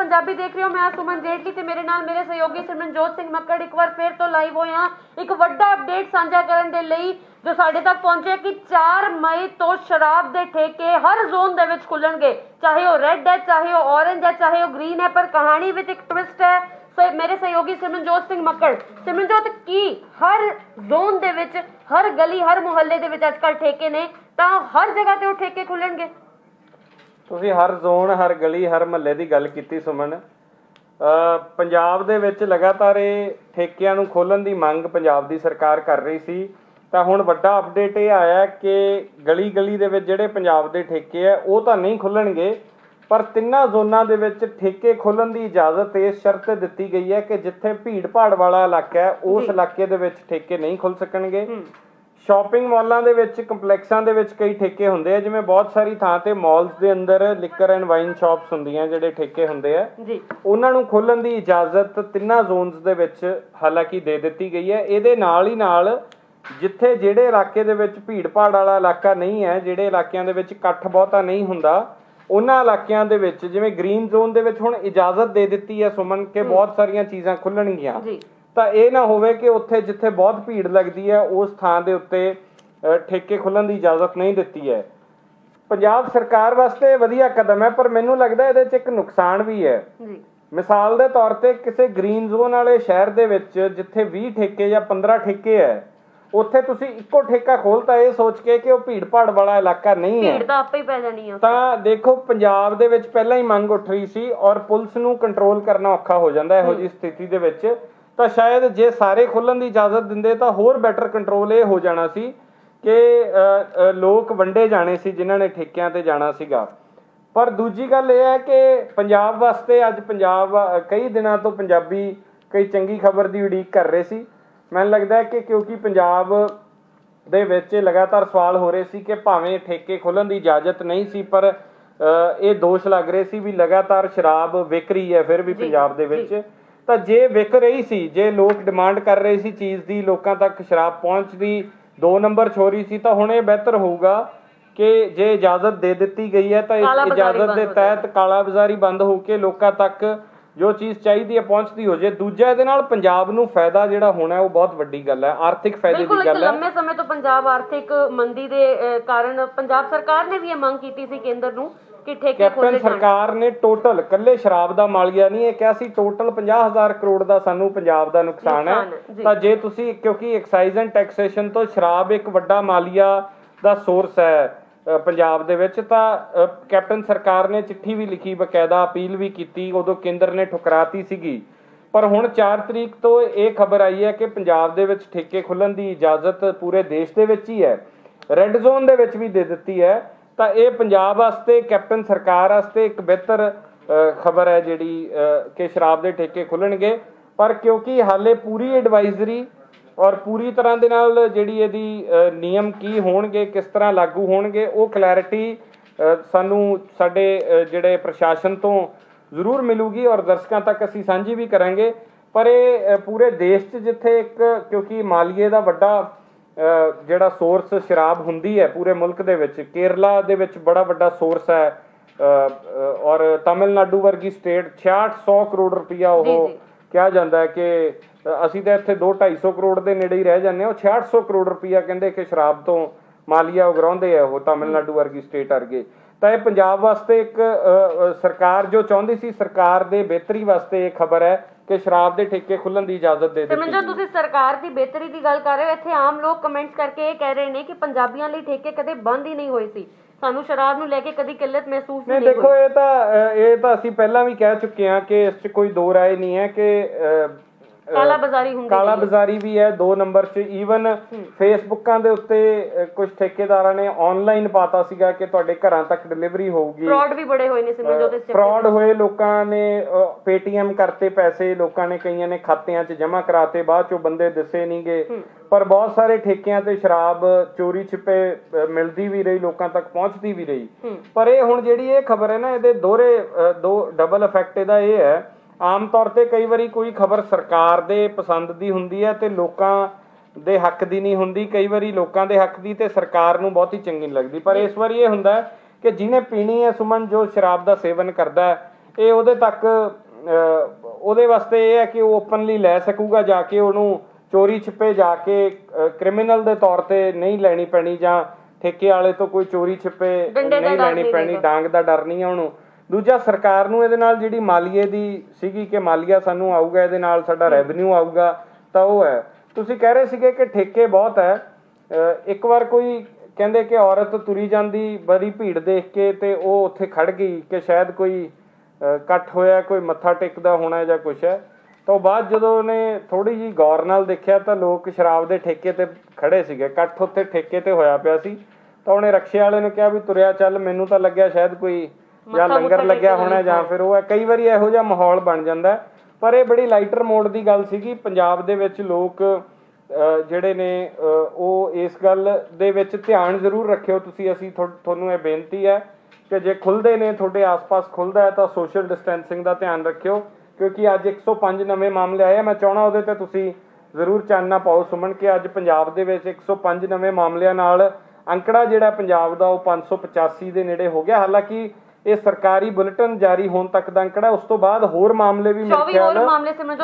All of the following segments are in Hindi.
पंजाबी देख रहे हो, मैं सुमन जेटली ते मेरे नाल मेरे सहयोगी सिमरनजोत मक्कड़ एक बार फिर तो लाइव हो यहाँ एक वड्डा अपडेट साझा करने के लिए जो साढ़े तक पहुंचे कि 4 मई तो शराब के ठेके हर जोन के विच खुलणगे, चाहे वो रेड है, चाहे वो ऑरेंज है, चाहे वो ग्रीन है। पर कहानी विच एक ट्विस्ट है। मेरे सहयोगी सिमरनजोत मक्कड़, सिमरनजोत की हर जोन दे विच, हर गली हर मुहल्ले दे विच अजकल ठेके ने, तां हर जगह ते ठेके खुलणगे। तुसीं हर जोन हर गली हर मुहल्ले दी गल कीती सुमन, पंजाब दे विच लगातार ठेकिਆਂ ਨੂੰ ਖੋਲਣ ਦੀ ਮੰਗ ਪੰਜਾਬ ਦੀ ਸਰਕਾਰ ਕਰ ਰਹੀ ਸੀ। ਤਾਂ ਹੁਣ ਵੱਡਾ ਅਪਡੇਟ ਇਹ ਆਇਆ ਕਿ ਗਲੀ ਗਲੀ ਦੇ ਵਿੱਚ ਜਿਹੜੇ ਪੰਜਾਬ ਦੇ ਠੇਕੇ ਆ ਉਹ ਤਾਂ ਨਹੀਂ ਖੁੱਲਣਗੇ, पर तिना जोना दे विच ठेके खोलन की इजाजत इस शर्त दिती गई है कि जिथे भीड़ भाड़ वाला इलाका है उस इलाके दे विच ठेके नहीं खुल सकणगे। शॉपिंग मॉलों दे विच, कंपलैक्सां दे विच कई ठेके हुंदे है, जिवें बहुत सारी थां ते मॉल्स दे अंदर लिकर एंड वाइन शॉप्स हुंदियां जिहड़े ठेके हुंदे है, उन्हां नूं खोलन की इजाजत तिना जोनस दे विच हालांकि दे दिती गई है। इहदे नाल ही नाल जिथे जिहड़े इलाके दे विच भीड़ भाड़ वाला इलाका नहीं है, जिहड़े इलाकिਆਂ ਦੇ ਵਿੱਚ ਇਕੱਠ ਬਹੁਤਾ नहीं हुंदा, उन्हां इलाकियां दे विच जिवें ग्रीन जोन दे विच हुण इजाजत दे दित्ती है सुमन के बहुत सारियां चीज़ां खुलणगीयां, तां इह ना होवे कि उत्थे जिथे बहुत भीड़ लगदी है उस थां दे उत्ते ठेके खुलन दी इजाजत नहीं दित्ती है। पंजाब सरकार वास्ते वधिया कदम है, पर मैनूं लगदा इहदे च इक नुकसान भी है। मिसाल दे तौर ते किसी ग्रीन जोन वाले शहर दे विच जिथे 20 ठेके या 15 ठेके है, ਉੱਥੇ ਤੁਸੀਂ ਇੱਕੋ ਠੇਕਾ ਖੋਲਤਾ ਇਹ ਸੋਚ ਕੇ ਕਿ ਉਹ ਭੀੜ ਭਾੜ ਵਾਲਾ ਇਲਾਕਾ ਨਹੀਂ ਹੈ, ਭੀੜ ਤਾਂ ਆਪੇ ਹੀ ਪੈ ਜਾਣੀ ਹੈ। ਤਾਂ ਦੇਖੋ ਪੰਜਾਬ ਦੇ ਵਿੱਚ ਪਹਿਲਾਂ ਹੀ ਮੰਗ ਉੱਠ ਰਹੀ ਸੀ ਔਰ ਪੁਲਿਸ ਨੂੰ ਕੰਟਰੋਲ ਕਰਨਾ ਔਖਾ ਹੋ ਜਾਂਦਾ ਇਹੋ ਜਿਹੀ ਸਥਿਤੀ ਦੇ ਵਿੱਚ। ਤਾਂ ਸ਼ਾਇਦ ਜੇ ਸਾਰੇ ਖੁੱਲਣ ਦੀ ਇਜਾਜ਼ਤ ਦਿੰਦੇ ਤਾਂ ਹੋਰ ਬੈਟਰ ਕੰਟਰੋਲ ਇਹ ਹੋ ਜਾਣਾ ਸੀ ਕਿ ਲੋਕ ਵੰਡੇ ਜਾਣੇ ਸੀ ਜਿਨ੍ਹਾਂ ਨੇ ਠੇਕਿਆਂ ਤੇ ਜਾਣਾ ਸੀਗਾ। ਪਰ ਦੂਜੀ ਗੱਲ ਇਹ ਹੈ ਕਿ ਪੰਜਾਬ ਵਾਸਤੇ ਅੱਜ ਪੰਜਾਬ ਕਈ ਦਿਨਾਂ ਤੋਂ ਪੰਜਾਬੀ ਕਈ ਚੰਗੀ ਖਬਰ ਦੀ ਉਡੀਕ ਕਰ ਰਹੇ ਸੀ। मैं लगता है कि क्योंकि पंजाब दे विच लगातार सवाल हो रहे सी कि भावें ठेके खोलन की इजाजत नहीं सी पर ये दोष लग रहे सी भी लगातार शराब विक रही है, फिर भी पंजाब दे विच तां जे विक रही सी, जे लोग डिमांड कर रहे सी चीज़ दी, लोकां तक शराब पहुँचदी 2 नंबर छोरी सी, तां हुण ये बेहतर होगा कि जे इजाजत दे दित्ती गई है तां इस इजाजत दे तहत काला बाजारी बंद होकर लोकां तक जो चीज़ चाहिए है पहुँचती हो जाए। दूजा ये पंजाब नूं फायदा जिहड़ा होना है वो बहुत वड्डी गल है, आर्थिक फायदे दी गल है। लंबे समय तो पंजाब आर्थिक मंदी दे कारण पंजाब सरकार ने भी ये मांग कीती सी केंद्र नूं कि ठेके खोले। कैप्टन सरकार ने टोटल कल्ले शराब दा मालिया नहीं है क्या सी, टोटल 50,000 करोड़ का सानू पंजाब दा नुकसान है। तां जे तुसीं क्योंकि एक्साइज एंड टैक्सेशन तो शराब एक वड्डा मालिया दा सोर्स है पंजाब दे विच, तां कैप्टन सरकार ने चिट्ठी भी लिखी, बकायदा अपील भी की, उदों केंद्र ने ठुकराती सीगी। पर हुण 4 तरीक तो ये खबर आई है कि पंजाब दे विच ठेके खुलन की इजाजत पूरे देश दे विच ही है, रेड जोन दे विच भी दे दित्ती है। तां ये पंजाब वास्ते कैप्टन सरकार वास्ते एक बेहतर खबर है जिहड़ी कि शराब दे ठेके खुलणगे, पर क्योंकि हाले पूरी एडवाइजरी और पूरी तरह दे नाल जिहड़ी इहदी नियम की होणगे, किस तरह लागू होणगे, वो क्लैरिटी सानू साडे जिहड़े प्रशासन तो जरूर मिलूगी और दर्शकों तक असीं सांझी भी करांगे। पर ये पूरे देश 'च जिथे एक क्योंकि मालिए दा वड्डा जिहड़ा सोर्स शराब हुंदी है पूरे मुल्क दे विच, केरला दे विच बड़ा वड्डा सोर्स है और तमिलनाडु वर्गी स्टेट 6600 करोड़ रुपया वो क्या जाता है कि असी तो इत्थे 200-250 करोड़ के नेड़े ही रह जाने, 6600 करोड़ रुपया कहिंदे कि शराब तो मालिया उगराउंदे है वो तमिलनाडु वर्गी स्टेट वर्गे। तां इह पंजाब वास्ते एक सरकार जो चाहुंदी सी सरकार दे बेहतरी वास्ते एक खबर है कि शराब के ठेके खुलन की इजाजत दे दित्ती। समझो तुसीं सरकार दी बेहतरी दी गल कर रहे हो, इत्थे आम लोग कमेंट्स करके ये कह रहे ने कि पंजाबियां लई ठेके कदे बंद ही नहीं होए सी, सानू शराब नूं लैके कदी किल्लत महसूस नहीं। देखो ये तो असीं पहलां भी कह चुके हैं कि इस 'च कोई दो राय नहीं है कि काला बाजारी भी है 2 नंबर च। ईवन फेसबुकों के उत्ते कुछ ठेकेदारां ने ऑनलाइन पाता सीगा कि तुहाडे घरां तक डिलीवरी होगी, फ्रॉड भी बड़े होए ने सिमरनजोत। फ्रॉड होए, लोगों ने पेटीएम करते पैसे, लोगों ने कईयां ने खातियां च जमा कराते, बाद चो बंदे दिसे नहीं गए। पर बहुत सारे ठेकियां ते शराब चोरी छिपे मिलती भी रही, लोगों तक पहुंचती भी रही। पर ये हुण जिहड़ी ये खबर है ना, इहदे दोहरे दो डबल इफैक्ट इहदा ये है, आम तौर पर कई बार कोई खबर सरकार दे पसंद दी हुंदी है ते लोकां दे हक दी नहीं हुंदी, कई बार लोकां दे हक दी ते सरकार नूं बहुत ही चंगी नहीं लगदी। पर इस बार ये हुंदा है कि जिन्हें पीनी है सुमन, जो शराब दा सेवन करदा है ਇਹ ਉਹਦੇ ਤੱਕ ਉਹਦੇ ਵਾਸਤੇ ਇਹ ਹੈ ਕਿ ਉਹ ਓਪਨਲੀ ਲੈ ਸਕੂਗਾ ਜਾ ਕੇ ਉਹਨੂੰ ਚੋਰੀ ਛਿਪੇ ਜਾ ਕੇ ਕ੍ਰਿਮੀਨਲ ਦੇ ਤੌਰ ਤੇ ਨਹੀਂ ਲੈਣੀ ਪੈਣੀ ਜਾਂ ਠੇਕੇ ਵਾਲੇ ਤੋਂ ਕੋਈ ਚੋਰੀ ਛਿਪੇ ਨਹੀਂ ਲੈਣੀ ਪੈਣੀ ਡਾਂਗ ਦਾ ਡਰ ਨਹੀਂ ਉਹਨੂੰ। दूजा सरकार नूं इहदे नाल जिहड़ी मालीए दी सीगी कि मालिया सानूं आऊगा इहदे नाल साडा रैवन्यू आऊगा तो वह है। तुसीं कह रहे सीगे कि ठेके बहुत है, एक बार कोई कहंदे कि औरत तुरी जांदी बड़ी भीड़ देख के ते ओह उत्थे खड़ गई कि शायद कोई इकट्ठ होया कोई मत्था टेकदा होना जां कुछ है, तो बाद जदों ने थोड़ी जी गौर नाल देखिया तां लोक शराब दे ठेके ते खड़े सीगे, इकट्ठ उत्थे ठेके ते होया पिया सी। तां उहने रिक्शे वाले नूं कहा भी तुरिया चल, मैनूं तां लग्गिया शायद कोई ਜਾਂ ਲੰਗਰ ਲੱਗਿਆ ਹੋਣਾ ਜਾਂ ਫਿਰ ਉਹ ਹੈ। ਕਈ ਵਾਰੀ ਇਹੋ ਜਿਹਾ ਮਾਹੌਲ ਬਣ ਜਾਂਦਾ ਪਰ ਇਹ ਬੜੀ ਲਾਈਟਰ ਮੋਡ ਦੀ ਗੱਲ ਸੀਗੀ। ਪੰਜਾਬ ਦੇ ਵਿੱਚ ਲੋਕ ਜਿਹੜੇ ਨੇ ਉਹ ਇਸ ਗੱਲ ਦੇ ਵਿੱਚ ਧਿਆਨ ਜ਼ਰੂਰ ਰੱਖਿਓ ਤੁਸੀਂ। ਅਸੀਂ ਤੁਹਾਨੂੰ ਇਹ ਬੇਨਤੀ ਹੈ ਕਿ ਜੇ ਖੁੱਲਦੇ ਨੇ ਤੁਹਾਡੇ ਆਸ-ਪਾਸ ਖੁੱਲਦਾ ਹੈ ਤਾਂ ਸੋਸ਼ਲ ਡਿਸਟੈਂਸਿੰਗ ਦਾ ਧਿਆਨ ਰੱਖਿਓ ਕਿਉਂਕਿ ਅੱਜ 105 ਨਵੇਂ ਮਾਮਲੇ ਆਏ। ਮੈਂ ਚਾਹਣਾ ਉਹਦੇ ਤੇ ਤੁਸੀਂ ਜ਼ਰੂਰ ਚਾਨਣਾ ਪਾਓ ਸੁਮਨ ਕਿ ਅੱਜ ਪੰਜਾਬ ਦੇ ਵਿੱਚ 105 ਨਵੇਂ ਮਾਮਲਿਆਂ ਨਾਲ ਅੰਕੜਾ ਜਿਹੜਾ ਪੰਜਾਬ ਦਾ ਉਹ 585 ਦੇ ਨੇੜੇ ਹੋ ਗਿਆ। ਹਾਲਾਂਕਿ ਇਹ ਸਰਕਾਰੀ ਬੁਲੇਟਿਨ ਜਾਰੀ ਹੋਣ ਤੱਕ ਦਾ ਅੰਕੜਾ, ਉਸ ਤੋਂ ਬਾਅਦ ਹੋਰ ਮਾਮਲੇ ਵੀ ਮੇਰੇ ਖਿਆਲ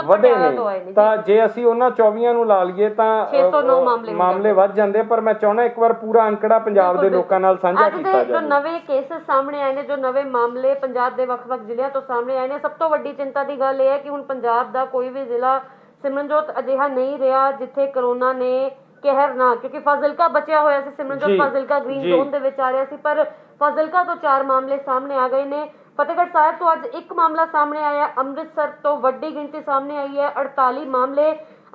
ਵਧੇ ਨੇ ਤਾਂ ਜੇ ਅਸੀਂ ਉਹਨਾਂ 24 ਨੂੰ ਲਾ ਲਈਏ ਤਾਂ 609 ਮਾਮਲੇ ਵੱਧ ਜਾਂਦੇ। ਪਰ ਮੈਂ ਚਾਹੁੰਦਾ ਇੱਕ ਵਾਰ ਪੂਰਾ ਅੰਕੜਾ ਪੰਜਾਬ ਦੇ ਲੋਕਾਂ ਨਾਲ ਸਾਂਝਾ ਕੀਤਾ ਜਾਵੇ। ਜੋ ਨਵੇਂ ਕੇਸਸ ਸਾਹਮਣੇ ਆਏ ਨੇ, ਜੋ ਨਵੇਂ ਮਾਮਲੇ ਪੰਜਾਬ ਦੇ ਵੱਖ-ਵੱਖ ਜ਼ਿਲ੍ਹਿਆਂ ਤੋਂ ਸਾਹਮਣੇ ਆਏ ਨੇ, ਸਭ ਤੋਂ ਵੱਡੀ ਚਿੰਤਾ ਦੀ ਗੱਲ ਇਹ ਹੈ ਕਿ ਹੁਣ ਪੰਜਾਬ ਦਾ ਕੋਈ ਵੀ ਜ਼ਿਲ੍ਹਾ ਸਿਮਰਨਜੋਤ ਅਜਿਹਾ ਨਹੀਂ ਰਿਹਾ ਜਿੱਥੇ ਕਰੋਨਾ ਨੇ ਕਹਿਰ ਨਾ, ਕਿਉਂਕਿ फाजिलका बचा होया सी, सिमरनजोत फाजिलका ग्रीन जोन दे विच आ रहा सी पर फाजिलका तो 4 मामले सामने आ गए ने। फतेहगढ़ साहिब तो अज 1 मामला सामने आया, अमृतसर तो वड्डी गिनती सामने आई है, 48 मामले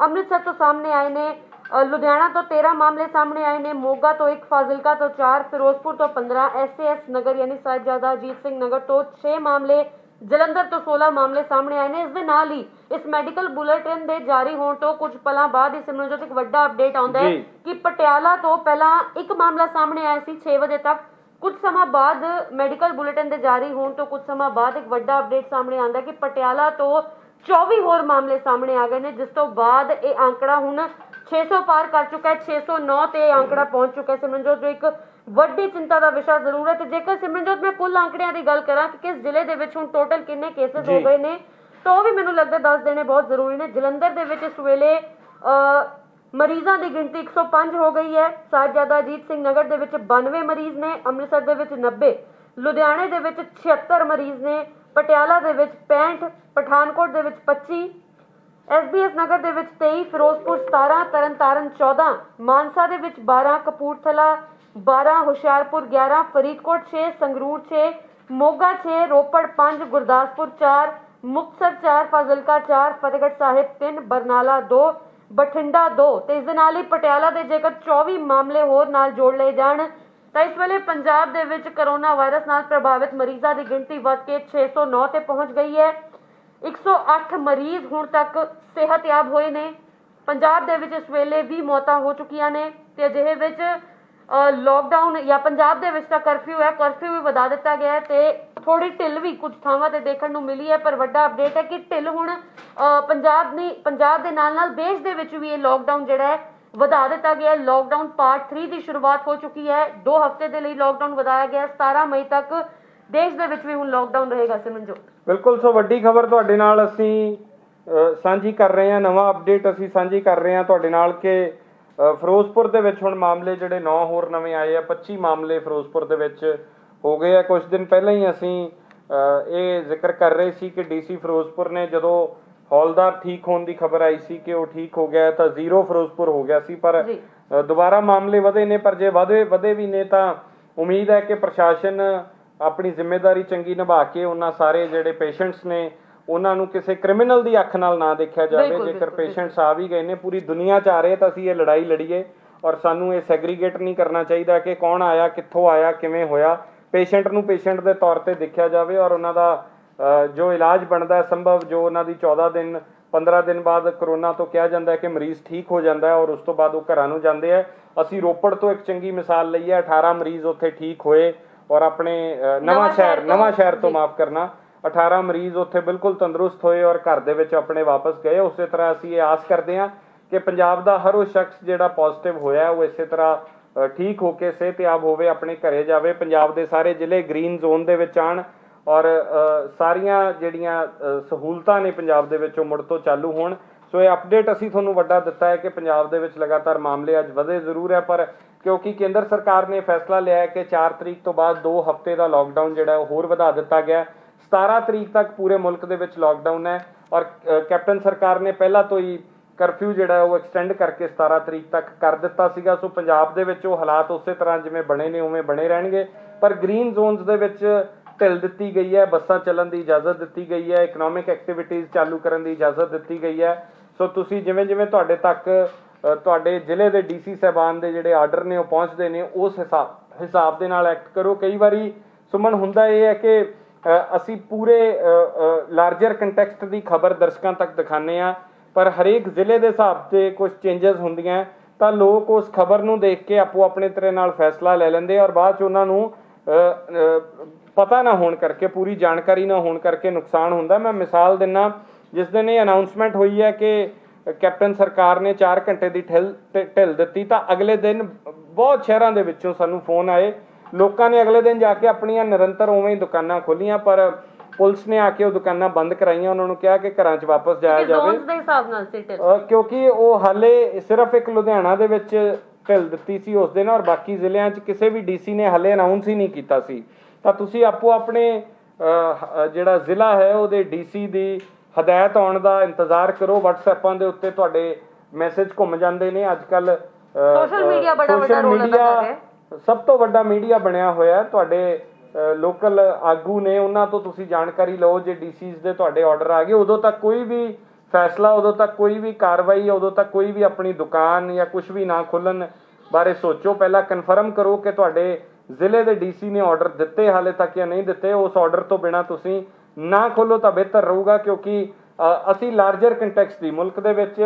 अमृतसर तो सामने आए ने, लुधियाना तो 13 मामले सामने आए ने, मोगा तो 1, फाजिलका तो 4, फिरोजपुर तो 15, SAS नगर यानी साहबजादा अजीत सिंह नगर तो 6 मामले, जलंधर तो 16 मामले सामने आए ने। इस दे नाल ही इस मैडिकल बुलेटिन दे जारी होने तो कुछ पलों बाद सिमरनजोत एक वड्डा अपडेट आउंदा है कि पटियाला तो पहला 1 मामला सामने आया सी 6 बजे तक, कुछ समा बाद मैडिकल बुलेटिन दे जारी होने तो कुछ समा बाद एक वड्डा अपडेट सामने आंदा कि पटियाला तो 24 होर मामले सामने आ गए ने, जिस तो बाद ये आंकड़ा हुण 600 पार कर चुका है, 609 ते आंकड़ा पहुंच चुका है। सिमरनजोत जो एक ਵੱਡੀ चिंता का विषय जरूर है। जेकर सिमरनजोत मैं कुल आंकड़ियां की गल करा कि किस जिले के टोटल किन्ने केसेस हो गए ने तो भी मैनूं लगदा दस देने बहुत जरूरी ने। जलंधर दे विच इस वेले मरीजों की गिनती 105 हो गई है, साहबजादा अजीत सिंह नगर दे विच 92 मरीज ने, अमृतसर दे विच 90, लुधियाणे दे विच 76 मरीज ने, पटियाला दे विच 65, पठानकोट दे विच 25, SBS नगर दे विच 23, फिरोजपुर 17, तरनतारन 14, मानसा दे विच 12, कपूरथला 12, हुशियारपुर 11, फरीदकोट 6, संगरूर 6, मोगा 6, रोपड़ 5, गुरदासपुर 4, मुक्तसर 4, फाजिलका 4, फतेहगढ़ साहिब 3, बरनाला 2, बठिंडा 2 तो इस ही पटियाला के जेकर 24 मामले होर नाल जोड़ ले जान तो इस वेले पंजाब दे विच करोना वायरस नाल प्रभावित मरीजों की गिनती वध के 609 ते पहुँच गई है। 108 मरीज हुण तक सेहतयाब होए ने। पंजाब दे विच इस वेले 20 मौतां हो चुकियां ने ते अजिहे विच लॉकडाउन या पंजाब के कर्फ्यू है, कर्फ्यू भी वधा दिता गया है तो थोड़ी ढिल भी कुछ थावां ते देखण नूं मिली है पर वड्डा अपडेट है कि ढिल हुण पंजाब दे नाल-नाल देश दे विच भी ये लॉकडाउन जिहड़ा है वधा दिता गया है। लॉकडाउन पार्ट 3 की शुरुआत हो चुकी है, 2 हफ्ते के लिए लॉकडाउन वधाया गया है, 17 मई तक देश दे विच भी हुण लॉकडाउन रहेगा। सिमरनजोत बिल्कुल, सो वड्डी खबर तुहाडे नाल असीं सांझी कर रहे हैं, नवा अपडेट असीं सांझी कर रहे हैं तुहाडे नाल कि ਫਿਰੋਜ਼ਪੁਰ ਦੇ ਵਿੱਚ ਹੁਣ ਮਾਮਲੇ ਜਿਹੜੇ 9 ਹੋਰ ਨਵੇਂ ਆਏ ਆ, 25 ਮਾਮਲੇ ਫਿਰੋਜ਼ਪੁਰ ਦੇ ਵਿੱਚ ਹੋ ਗਏ ਆ। ਕੁਝ ਦਿਨ ਪਹਿਲਾਂ ਹੀ ਅਸੀਂ ਇਹ ਜ਼ਿਕਰ ਕਰ ਰਹੇ ਸੀ ਕਿ DC ਫਿਰੋਜ਼ਪੁਰ ਨੇ ਜਦੋਂ ਹੌਲਦਾਰ ਠੀਕ ਹੋਣ ਦੀ ਖਬਰ ਆਈ ਸੀ ਕਿ ਉਹ ਠੀਕ ਹੋ ਗਿਆ ਤਾਂ ਜ਼ੀਰੋ ਫਿਰੋਜ਼ਪੁਰ ਹੋ ਗਿਆ ਸੀ ਪਰ ਦੁਬਾਰਾ ਮਾਮਲੇ ਵਧੇ ਨੇ। ਪਰ ਜੇ ਵਧੇ ਵੀ ਨੇ ਤਾਂ ਉਮੀਦ ਹੈ ਕਿ ਪ੍ਰਸ਼ਾਸਨ ਆਪਣੀ ਜ਼ਿੰਮੇਵਾਰੀ ਚੰਗੀ ਨਿਭਾ ਕੇ ਉਹਨਾਂ ਸਾਰੇ ਜਿਹੜੇ ਪੇਸ਼ੈਂਟਸ ਨੇ ਉਹਨਾਂ ਨੂੰ ਕਿਸੇ ਕ੍ਰਿਮੀਨਲ ਦੀ ਅੱਖ ਨਾਲ ਨਾ ਦੇਖਿਆ ਜਾਵੇ। ਜੇਕਰ ਪੇਸ਼ੈਂਟਸ ਆ ਵੀ ਗਏ ਨੇ, ਪੂਰੀ ਦੁਨੀਆ 'ਚ ਆ ਰਹੇ ਤਾਂ ਅਸੀਂ ਇਹ ਲੜਾਈ ਲੜੀਏ ਔਰ ਸਾਨੂੰ ਇਹ ਸੈਗਰੀਗੇਟ ਨਹੀਂ ਕਰਨਾ ਚਾਹੀਦਾ ਕਿ ਕੌਣ ਆਇਆ, ਕਿੱਥੋਂ ਆਇਆ, ਕਿਵੇਂ ਹੋਇਆ। ਪੇਸ਼ੈਂਟ ਨੂੰ ਪੇਸ਼ੈਂਟ ਦੇ ਤੌਰ ਤੇ ਦੇਖਿਆ ਜਾਵੇ ਔਰ ਉਹਨਾਂ ਦਾ ਜੋ ਇਲਾਜ ਬਣਦਾ ਸੰਭਵ, ਜੋ ਉਹਨਾਂ ਦੀ 14 ਦਿਨ 15 ਦਿਨ ਬਾਅਦ ਕਰੋਨਾ ਤੋਂ ਕਿਹਾ ਜਾਂਦਾ ਕਿ ਮਰੀਜ਼ ਠੀਕ ਹੋ ਜਾਂਦਾ ਔਰ ਉਸ ਤੋਂ ਬਾਅਦ ਉਹ ਘਰਾਂ ਨੂੰ ਜਾਂਦੇ ਆ। ਅਸੀਂ ਰੋਪੜ ਤੋਂ ਇੱਕ ਚੰਗੀ ਮਿਸਾਲ ਲਈ ਹੈ, 18 ਮਰੀਜ਼ ਉੱਥੇ ਠੀਕ ਹੋਏ ਔਰ ਆਪਣੇ ਨਵਾਂਸ਼ਹਿਰ ਤੋਂ ਮਾਫ करना 18 ਮਰੀਜ਼ ਉੱਥੇ ਬਿਲਕੁਲ ਤੰਦਰੁਸਤ ਹੋਏ ਔਰ ਘਰ ਦੇ ਵਿੱਚ ਆਪਣੇ ਵਾਪਸ ਗਏ। ਉਸੇ ਤਰ੍ਹਾਂ ਅਸੀਂ ਇਹ ਆਸ ਕਰਦੇ ਹਾਂ ਕਿ ਪੰਜਾਬ ਦਾ ਹਰ ਉਹ ਸ਼ਖਸ ਜਿਹੜਾ ਪੋਜ਼ਿਟਿਵ ਹੋਇਆ ਉਹ ਇਸੇ ਤਰ੍ਹਾਂ ਠੀਕ ਹੋ ਕੇ ਸਿਹਤਯਾਬ ਹੋਵੇ, ਆਪਣੇ ਘਰੇ ਜਾਵੇ। ਪੰਜਾਬ ਦੇ ਸਾਰੇ ਜ਼ਿਲ੍ਹੇ ਗ੍ਰੀਨ ਜ਼ੋਨ ਦੇ ਵਿੱਚ ਆਣ और सारियां जिहड़ियां सहूलतां ने पंजाब दे विच मुड़ तो चालू होण। सो यह अपडेट असीं तुहानूं वड्डा दित्ता है कि पंजाब दे विच लगातार मामले अज वधे जरूर है, पर क्योंकि केंद्र सरकार ने फैसला लिया है कि 4 तारीख तो बाद 2 हफ्ते का लॉकडाउन जिहड़ा होर वधा दित्ता गया। 17 तारीख तक पूरे मुल्क दे विच लॉकडाउन है और कैप्टन सरकार ने पहला तो ही करफ्यू जिहड़ा है वो एक्सटेंड करके 17 तारीख तक कर दिता सीगा। सो पंजाब दे विच हालात उस तरह जिवें बने ने उवें बने रहणगे, पर ग्रीन जोनस दे विच ढिल दी गई है, बसा चलन की इजाजत दी गई है, इकनॉमिक एक्टिविटीज़ चालू करने की इजाजत दी गई है। सो तुसीं जिवें जिवें तुहाडे तक तुहाडे जिले के DC साहबान के जिहड़े आर्डर ने पहुंचते हैं उस हिसाब के नाल एक्ट करो। कई बारी सुमन हुंदा यह है कि असी पूरे लार्जर कंटैक्सट की खबर दर्शकों तक दिखाने हैं, पर हरेक जिले के हिसाब से कुछ चेंजेस होंदियां तां लोग उस खबर नूं देख के आपो अपने तरह नाल फैसला ले लेंदे और बाद च उन्हां नूं पता ना होण करके पूरी जानकारी ना होण करके नुकसान हुंदा। मैं मिसाल दिना, जिस दिन ये अनाउंसमेंट हुई है कि कैप्टन सरकार ने 4 घंटे की ढिल दी तां अगले दिन बहुत शहरां दे विच्चों सानूं फोन आए, लोगों ने अगले दिन जाके अपनिया निरंतर उवें दुकाना खोलिया पर पुलिस ने आके वह दुकाना बंद कराई। उन्होंने कहा कि घर च वापस जाया जाए क्योंकि वो हाले सिर्फ एक लुधियाना दे विच ढिल दी सी उस दिन और बाकी जिले किसी भी DC ने हाले अनाउंस ही नहीं किया सी। तां तुसीं आपो अपने जिहड़ा जिला है वो DC की हदायत आने का इंतजार करो। वट्सएपां दे उत्ते तुहाडे मैसेज घुम जाते हैं। अजकल सोशल मीडिया बड़ा बड़ा रोल अदा कर रहा है, सब तो वड्डा मीडिया बनिया होया। तुहाडे लोकल आगू ने उन्हां तो तुसीं जानकारी लो। जे DCs दे तुहाडे आर्डर आ गए उदों तक कोई भी फैसला, उदों तक कोई भी कार्रवाई, उदों तक कोई भी अपनी दुकान या कुछ भी ना खोलन बारे सोचो। पहला कन्फर्म करो कि तुहाडे ज़िले दे DC ने आर्डर दिते हाले तक या नहीं दिते। उस आर्डर तो बिना तुसीं ना खोलो तो बेहतर रहूगा, क्योंकि असीं लार्जर कंटैक्सट दी मुल्क दे विच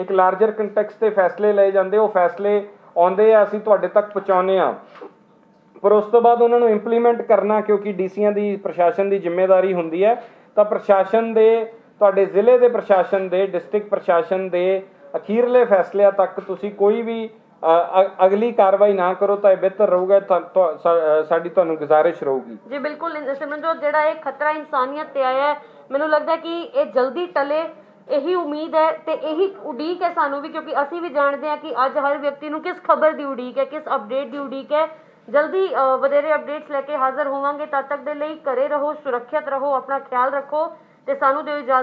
एक लार्जर कंटैक्सट ते फैसले लए जांदे, वो फैसले आउंदे आ, असीं तुहाडे तक पहुँचाने आ, पर उस तो बाद उन्हां नूं इंप्लीमेंट करना क्योंकि DCs दी प्रशासन की जिम्मेदारी हुंदी है। तां प्रशासन दे तुहाडे ज़िले दे प्रशासन दे डिस्ट्रिक्ट प्रशासन दे अखीरले फैसलियां तक तुसीं कोई भी अगली कार्रवाई ना करो तो बेहतर रहूगा। साडी तुहानूं गुजारिश रहूगी जी। बिल्कुल सिमरनजोत, जिहड़ा इह खतरा इंसानियत ते आया है, मैनूं लगदा कि इह जल्दी टले, यही उम्मीद है तो यही उड़ीक है सानू भी, क्योंकि असी भी जानते हैं कि अज हर व्यक्ति नूं किस खबर की उड़ीक है, किस अपडेट की उड़ीक है। जल्दी वधेरे अपडेट्स लैके हाजिर होवांगे। तद तक दे लई घरे रहो, सुरक्षित रहो, अपना ख्याल रखो तो सानू दिओ इजाजत।